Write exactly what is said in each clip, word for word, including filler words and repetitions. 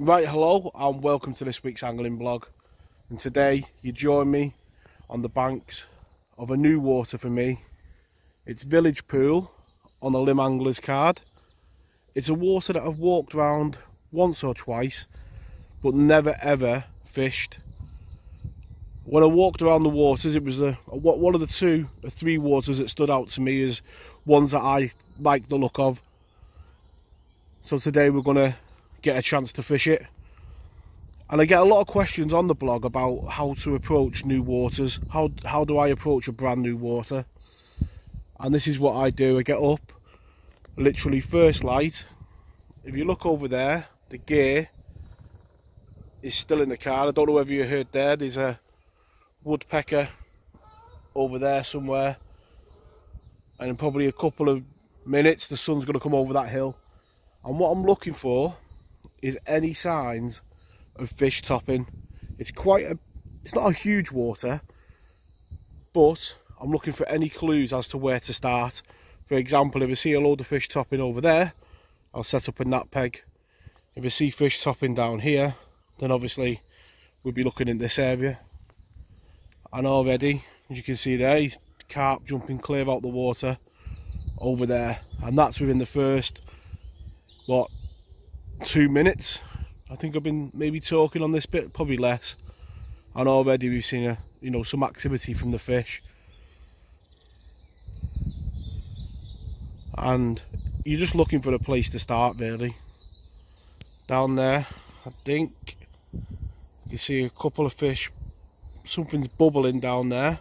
Right, hello and welcome to this week's angling blog, and today you join me on the banks of a new water for me. It's Village Pool on the Lymm Anglers card. It's a water that I've walked around once or twice but never ever fished. When I walked around the waters, it was a, a, one of the two or three waters that stood out to me as ones that I like the look of. So today we're going to get a chance to fish it, and I get a lot of questions on the blog about how to approach new waters. How how do I approach a brand new water? And this is what I do. I get up, literally first light. If you look over there, the gear is still in the car. I don't know whether you heard there, there's a woodpecker over there somewhere, and in probably a couple of minutes the sun's going to come over that hill. And what I'm looking for is any signs of fish topping. It's quite a, it's not a huge water, but I'm looking for any clues as to where to start. For example, if I see a load of fish topping over there, I'll set up a gnat peg. If I see fish topping down here, then obviously we'll be looking in this area. And already, as you can see there, he's carp jumping clear out the water over there, and that's within the first, what, two minutes. I think I've been maybe talking on this bit, probably less, and already we've seen a you know some activity from the fish. And you're just looking for a place to start, really. Down there, I think you see a couple of fish, something's bubbling down there,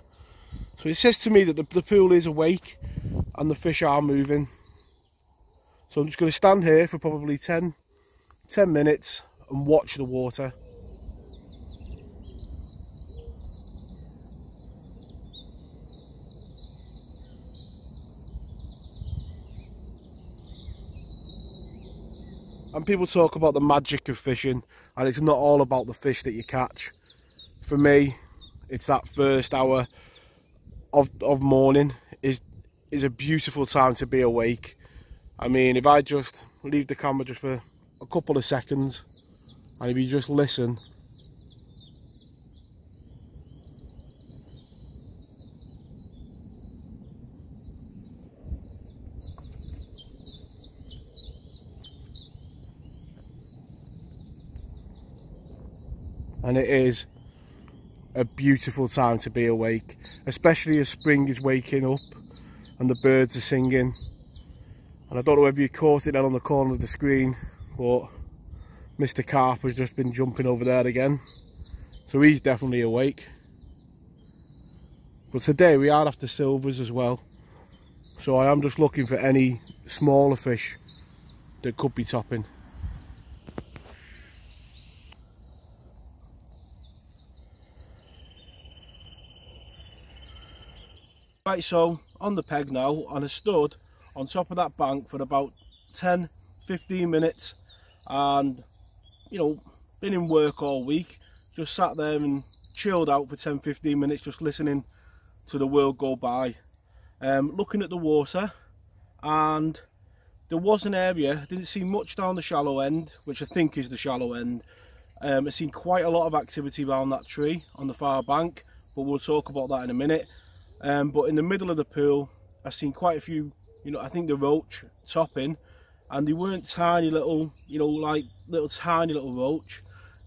so it says to me that the, the pool is awake and the fish are moving. So I'm just going to stand here for probably ten minutes and watch the water. And people talk about the magic of fishing, and it's not all about the fish that you catch. For me, it's that first hour of, of morning is is a beautiful time to be awake. I mean, if I just leave the camera just for a couple of seconds, and if you just listen, and it is a beautiful time to be awake, especially as spring is waking up and the birds are singing. And I don't know whether you caught it then on the corner of the screen, but Mister Carp has just been jumping over there again, so he's definitely awake. But today we are after silvers as well, so I am just looking for any smaller fish that could be topping. Right, so on the peg now, and I stood on top of that bank for about ten fifteen minutes, and you know been in work all week, just sat there and chilled out for ten fifteen minutes, just listening to the world go by, um, looking at the water. And there was an area, I didn't see much down the shallow end, which I think is the shallow end. um, I've seen quite a lot of activity around that tree on the far bank, but we'll talk about that in a minute. Um, but in the middle of the pool I've seen quite a few, you know I think the roach topping. And they weren't tiny little, you know, like little tiny little roach.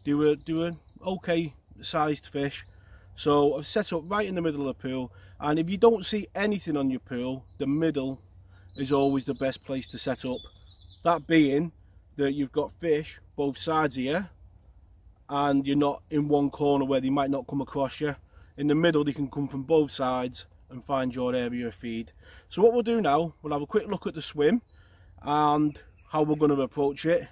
They were, they were okay sized fish. So I've set up right in the middle of the pool. And if you don't see anything on your pool, the middle is always the best place to set up. That being that you've got fish both sides here, and you're not in one corner where they might not come across you. In the middle, they can come from both sides and find your area of feed. So what we'll do now, we'll have a quick look at the swim and how we're going to approach it.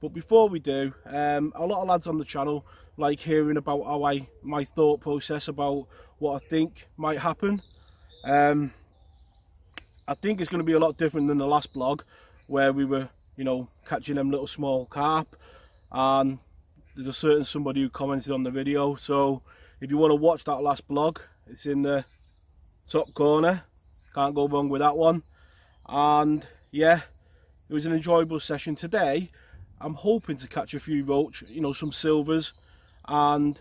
But before we do, um, a lot of lads on the channel like hearing about how I, my thought process about what I think might happen. Um, I think it's going to be a lot different than the last blog where we were, you know, catching them little small carp. And there's a certain somebody who commented on the video. So if you want to watch that last blog, it's in the top corner. Can't go wrong with that one. And yeah, it was an enjoyable session today. I'm hoping to catch a few roach, you know, some silvers, and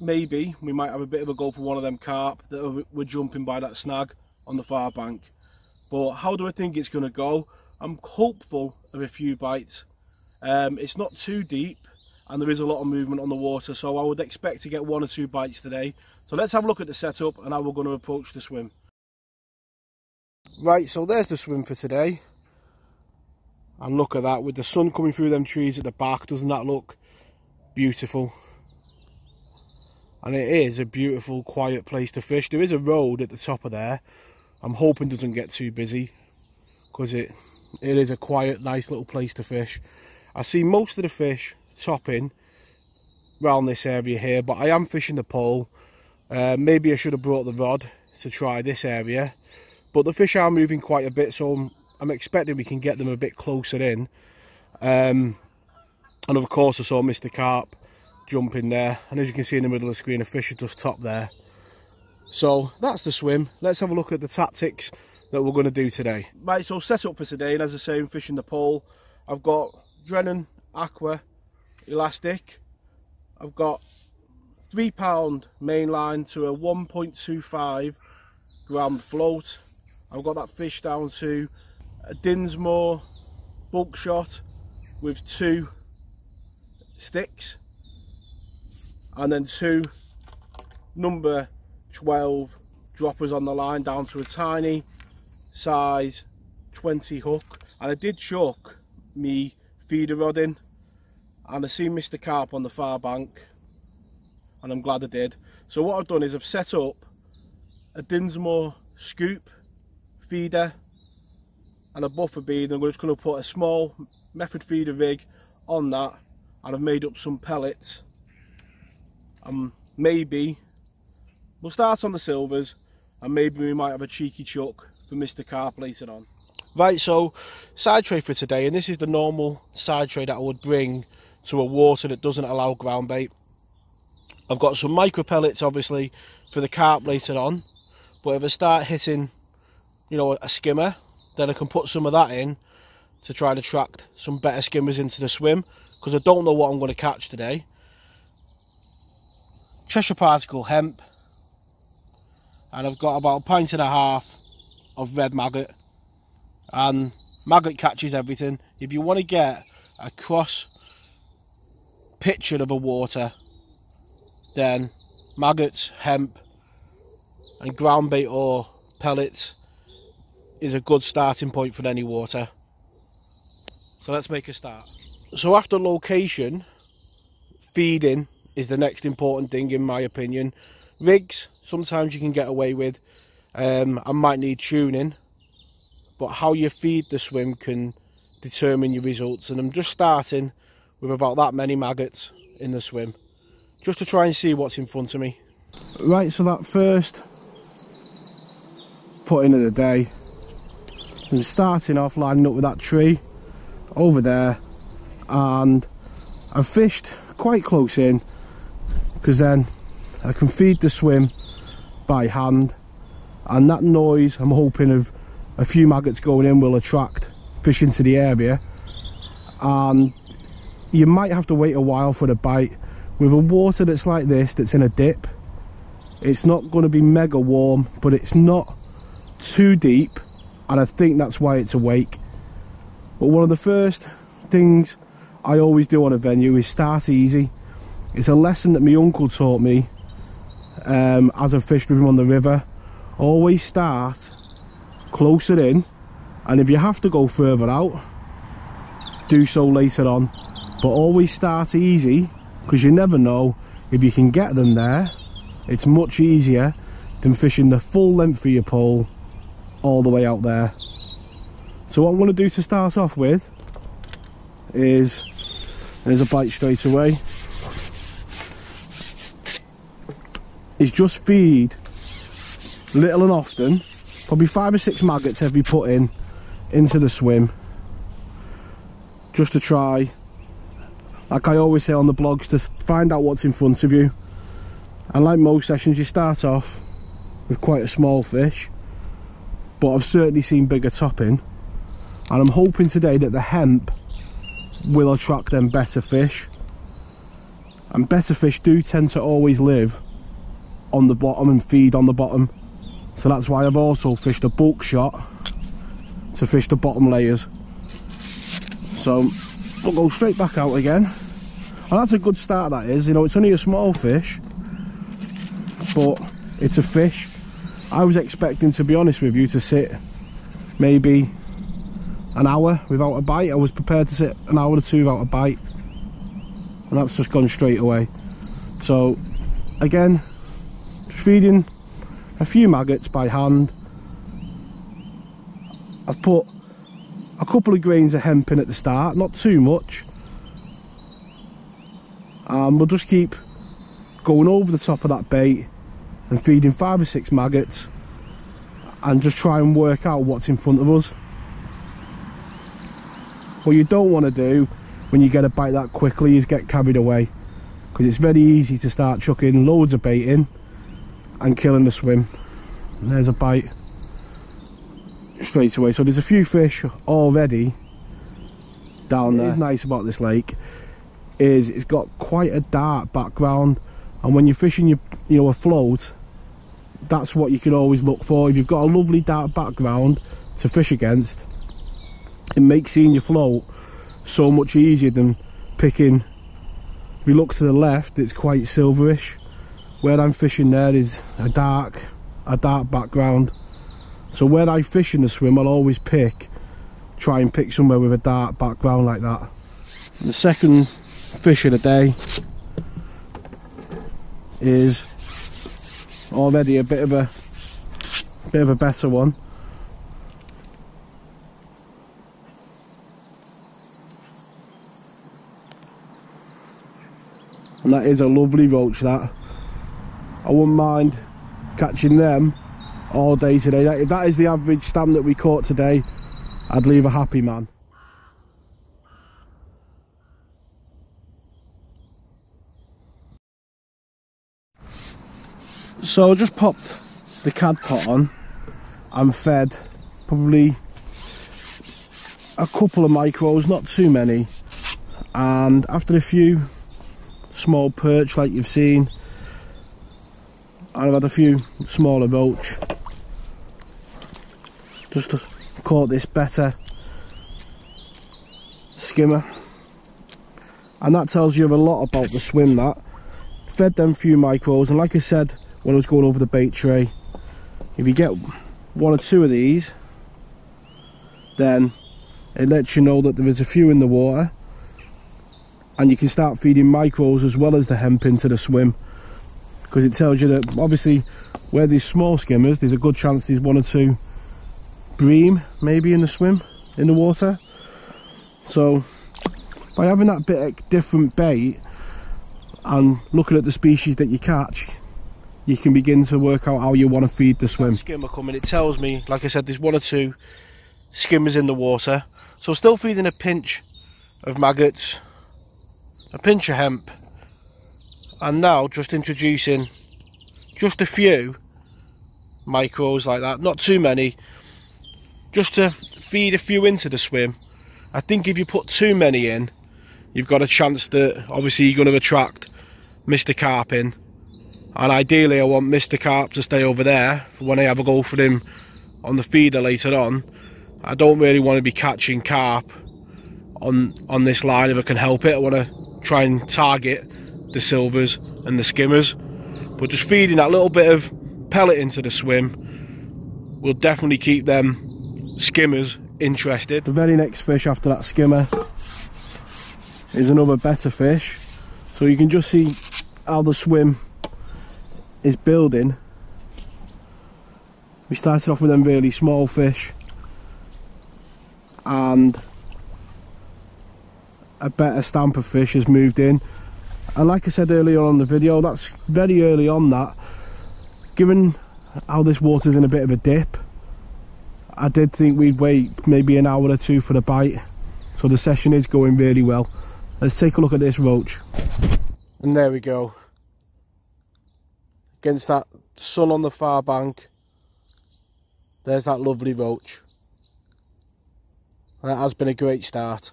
maybe we might have a bit of a go for one of them carp that were jumping by that snag on the far bank. But how do I think it's going to go? I'm hopeful of a few bites. Um, it's not too deep and there is a lot of movement on the water, so I would expect to get one or two bites today. So let's have a look at the setup and how we're going to approach the swim. Right, so there's the swim for today. And look at that, with the sun coming through them trees at the back, doesn't that look beautiful? And it is a beautiful, quiet place to fish. There is a road at the top of there. I'm hoping it doesn't get too busy, because it, it is a quiet, nice little place to fish. I see most of the fish topping around this area here, but I am fishing the pole. Uh, maybe I should have brought the rod to try this area. But the fish are moving quite a bit, so I'm, I'm expecting we can get them a bit closer in. Um, and of course I saw Mister Carp jump in there, and as you can see in the middle of the screen, a fish has just topped there. So that's the swim. Let's have a look at the tactics that we're going to do today. Right, so set up for today, and as I say, I'm fishing the pole. I've got Drennan aqua elastic. I've got three pound main line to a one point two five gram float. I've got that fish down to a Dinsmore bulk shot with two sticks, and then two number twelve droppers on the line down to a tiny size twenty hook. And I did chuck me feeder rod in, and I seen Mister Carp on the far bank, and I'm glad I did. So what I've done is I've set up a Dinsmore scoop feeder and a buffer bead, and I'm just going to put a small method feeder rig on that, and I've made up some pellets. Um, maybe we'll start on the silvers, and maybe we might have a cheeky chuck for Mister Carp later on. Right, so side tray for today, and this is the normal side tray that I would bring to a water that doesn't allow ground bait. I've got some micro pellets obviously for the carp later on, but if I start hitting, you know, a skimmer, then I can put some of that in to try and attract some better skimmers into the swim, because I don't know what I'm going to catch today. Cheshire Particle Hemp, and I've got about a pint and a half of red maggot, and maggot catches everything. If you want to get a cross picture of a water, then maggots, hemp and ground bait or pellets is a good starting point for any water. So let's make a start. So after location, feeding is the next important thing in my opinion. Rigs, sometimes you can get away with. Um, I might need tuning, but how you feed the swim can determine your results. And I'm just starting with about that many maggots in the swim, just to try and see what's in front of me. Right, so that first put in of the day, I'm starting off lining up with that tree over there, and I've fished quite close in, because then I can feed the swim by hand, and that noise, I'm hoping of a few maggots going in, will attract fish into the area. And you might have to wait a while for the bite. With a water that's like this, that's in a dip, it's not going to be mega warm, but it's not too deep, and I think that's why it's awake. But one of the first things I always do on a venue is start easy. It's a lesson that my uncle taught me um, as I fished with him on the river. Always start closer in, and if you have to go further out, do so later on, but always start easy, because you never know, if you can get them there, it's much easier than fishing the full length of your pole all the way out there. So what I'm going to do to start off with is, there's a bite straight away, is just feed little and often, probably five or six maggots every put in into the swim, just to try, like I always say on the blogs, to find out what's in front of you. And like most sessions, you start off with quite a small fish, but I've certainly seen bigger topping, and I'm hoping today that the hemp will attract them better fish. And better fish do tend to always live on the bottom and feed on the bottom. So that's why I've also fished a bulk shot to fish the bottom layers. So we'll go straight back out again. And that's a good start, that is. You know, it's only a small fish, but it's a fish. I was expecting, to be honest with you, to sit maybe an hour without a bite. I was prepared to sit an hour or two without a bite, and that's just gone straight away. So again, just feeding a few maggots by hand. I've put a couple of grains of hemp in at the start, not too much, and we'll just keep going over the top of that bait and feeding five or six maggots and just try and work out what's in front of us. What you don't want to do when you get a bite that quickly is get carried away, because it's very easy to start chucking loads of bait in and killing the swim. And there's a bite straight away. So there's a few fish already down there. What is nice about this lake is it's got quite a dark background, and when you're fishing your, you know, a float, that's what you can always look for. If you've got a lovely dark background to fish against, it makes seeing your float so much easier than picking. If you look to the left, it's quite silverish. Where I'm fishing there is a dark a dark background. So where I fish in the swim, I'll always pick, try and pick somewhere with a dark background like that. And the second fish of the day is already a bit of a bit of a better one. And that is a lovely roach, that. I wouldn't mind catching them all day today. If that is the average stam that we caught today, I'd leave a happy man. So I just popped the cad pot on and fed probably a couple of micros, not too many. And after a few small perch like you've seen, and I've had a few smaller roach, just caught this better skimmer, and that tells you a lot about the swim. That fed them few micros, and like I said when I was going over the bait tray, if you get one or two of these, then it lets you know that there is a few in the water, and you can start feeding micros as well as the hemp into the swim, because it tells you that obviously where there's small skimmers, there's a good chance there's one or two bream maybe in the swim, in the water. So by having that bit of different bait and looking at the species that you catch, you can begin to work out how you want to feed the swim. Skimmer coming, it tells me, like I said, there's one or two skimmers in the water, so still feeding a pinch of maggots, a pinch of hemp, and now just introducing just a few micros like that, not too many, just to feed a few into the swim. I think if you put too many in, you've got a chance that obviously you're going to attract Mister Carp in, and ideally I want Mister Carp to stay over there for when I have a go for him on the feeder later on. I don't really want to be catching carp on on this line if I can help it. I want to try and target the silvers and the skimmers, but just feeding that little bit of pellet into the swim will definitely keep them skimmers interested. The very next fish after that skimmer is another better fish, so you can just see how the swim is building. We started off with them really small fish and a better stamp of fish has moved in, and like I said earlier on in the video, that's very early on. That, given how this water's in a bit of a dip, I did think we'd wait maybe an hour or two for the bite, so the session is going really well. Let's take a look at this roach, and there we go, against that sun on the far bank, there's that lovely roach, and that has been a great start.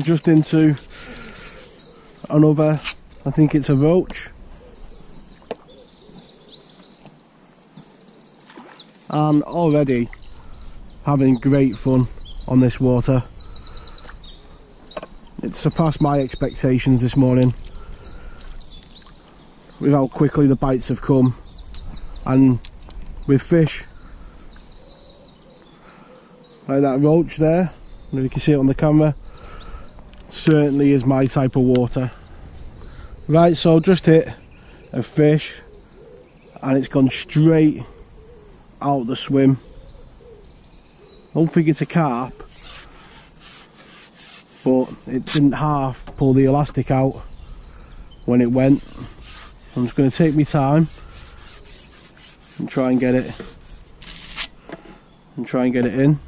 I'm just into another, I think it's a roach. And already having great fun on this water. It surpassed my expectations this morning with how quickly the bites have come, and with fish like that roach there, I don't know if you can see it on the camera, certainly is my type of water. Right, so just hit a fish and it's gone straight out the swim. Don't think it's a carp, but it didn't half pull the elastic out when it went. I'm just going to take my time and try and get it and try and get it in.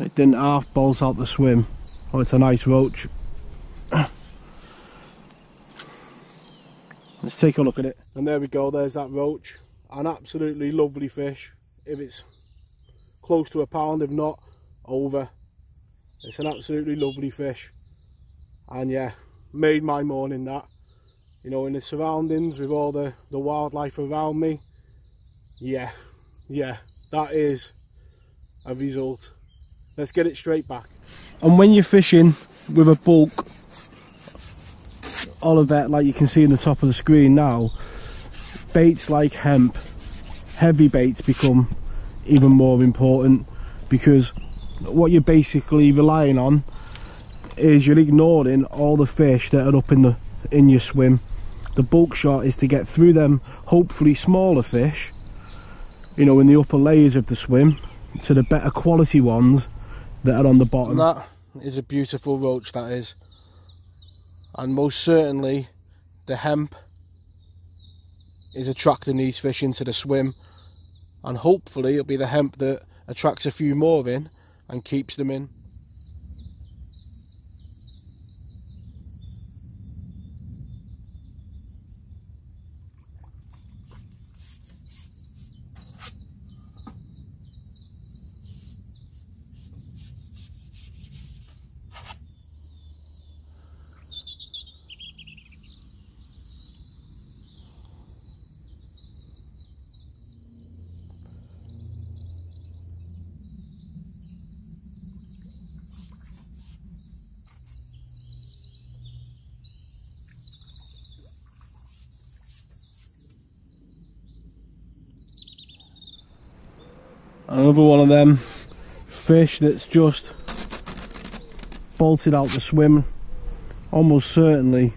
It didn't half bolt out the swim. Oh, it's a nice roach. Let's take a look at it. And there we go, there's that roach. An absolutely lovely fish. If it's close to a pound, if not over. It's an absolutely lovely fish. And yeah, made my morning that. You know, in the surroundings with all the, the wildlife around me. Yeah, yeah, that is a result. Let's get it straight back. And when you're fishing with a bulk Olivet, like you can see in the top of the screen now, baits like hemp, heavy baits, become even more important, because what you're basically relying on is you're ignoring all the fish that are up in the in your swim. The bulk shot is to get through them, hopefully smaller fish, you know, in the upper layers of the swim, to the better quality ones that are on the bottom. That is a beautiful roach, that is. And most certainly the hemp is attracting these fish into the swim, and hopefully it'll be the hemp that attracts a few more in and keeps them in. Another one of them fish that's just bolted out the swim, almost certainly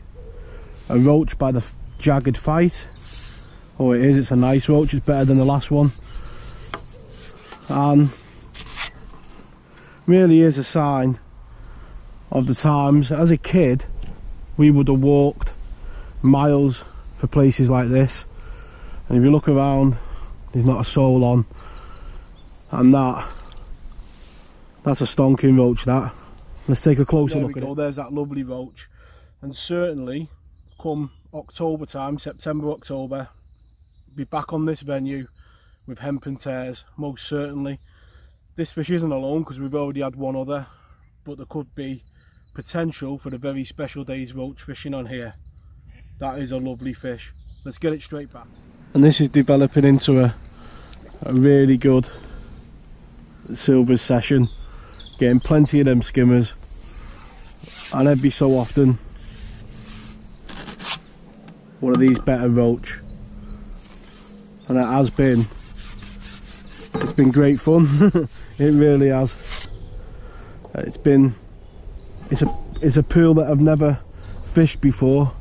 a roach by the jagged fight. Oh, it is, it's a nice roach, it's better than the last one. And really is a sign of the times. As a kid, we would have walked miles for places like this, and if you look around, there's not a soul on. And that, that's a stonking roach, that. Let's take a closer look at it. There's that lovely roach. And certainly, come October time, September, October, be back on this venue with hemp and tares, most certainly. This fish isn't alone, because we've already had one other, but there could be potential for the very special day's roach fishing on here. That is a lovely fish. Let's get it straight back. And this is developing into a, a really good silver session, getting plenty of them skimmers, and every so often one of these better roach. And it has been, it's been great fun. It really has. It's been, it's a it's a pool that I've never fished before,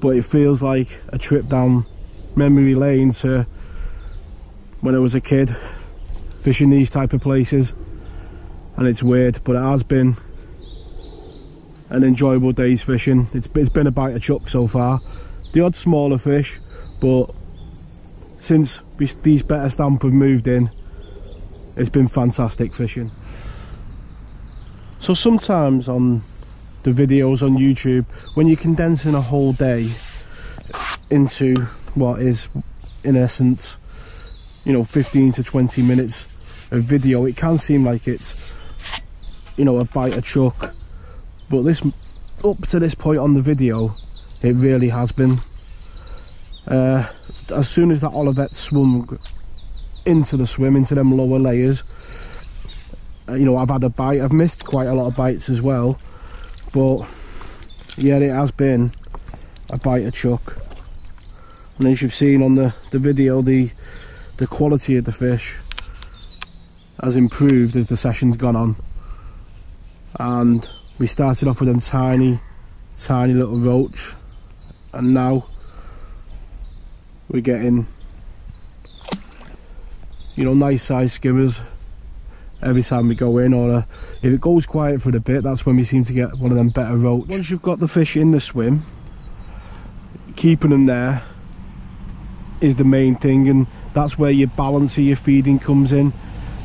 but it feels like a trip down memory lane to when I was a kid fishing these type of places. And it's weird, but it has been an enjoyable day's fishing. It's, it's been a bite of chuck so far, the odd smaller fish, but since we, these better stamp have moved in, it's been fantastic fishing. So sometimes on the videos on YouTube, when you're condensing a whole day into what is in essence, you know, fifteen to twenty minutes a video, it can seem like it's, you know, a bite, a chuck, but this, up to this point on the video, it really has been. Uh, as soon as that Olivet swum into the swim, into them lower layers, uh, you know, I've had a bite. I've missed quite a lot of bites as well, but yeah, it has been a bite, a chuck. And as you've seen on the, the video, the the quality of the fish has improved as the session's gone on. And we started off with them tiny, tiny little roach, and now we're getting, you know, nice sized skimmers every time we go in, or uh, if it goes quiet for a bit, that's when we seem to get one of them better roach. Once you've got the fish in the swim, keeping them there is the main thing, and that's where your balance of your feeding comes in.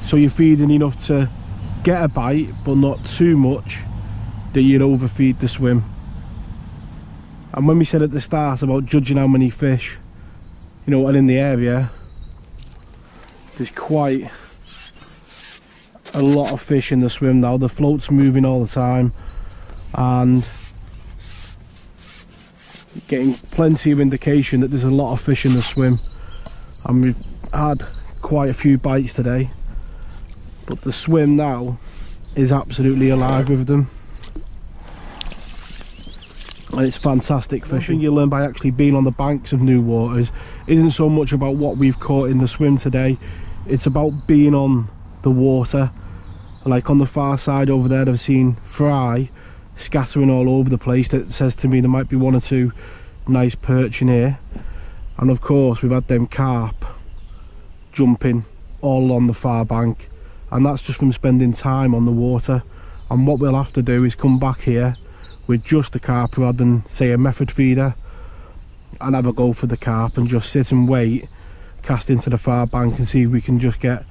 So you're feeding enough to get a bite, but not too much that you'd overfeed the swim. And when we said at the start about judging how many fish, you know, are in the area, there's quite a lot of fish in the swim now. The float's moving all the time, and getting plenty of indication that there's a lot of fish in the swim. And we've had quite a few bites today, but the swim now is absolutely alive with them, and it's fantastic fishing. You learn by actually being on the banks of new waters isn't so much about what we've caught in the swim today, it's about being on the water. Like on the far side over there, I've seen fry scattering all over the place. That says to me there might be one or two nice perch in here, and of course we've had them carp jumping all on the far bank, and that's just from spending time on the water. And what we'll have to do is come back here with just the carp rather than say a method feeder and have a go for the carp, and just sit and wait, cast into the far bank, and see if we can just get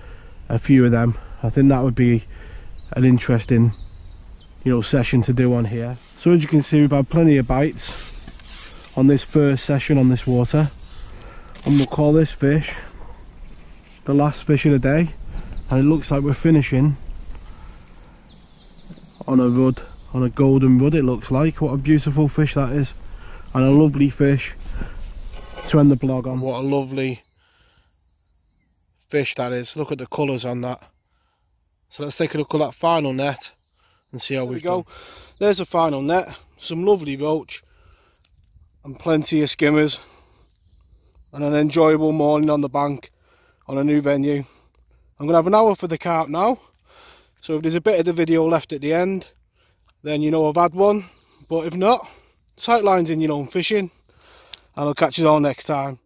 a few of them. I think that would be an interesting, you know, session to do on here. So as you can see, we've had plenty of bites on this first session on this water, and we'll call this fish the last fish of the day. And it looks like we're finishing on a rudd, on a golden rudd it looks like. What a beautiful fish that is, and a lovely fish to end the blog on. What a lovely fish that is. Look at the colours on that. So let's take a look at that final net and see how we go. There's the final net. Some lovely roach and plenty of skimmers, and an enjoyable morning on the bank on a new venue. I'm going to have an hour for the carp now, so if there's a bit of the video left at the end, then you know I've had one. But if not, sightlines in your own fishing, and I'll catch you all next time.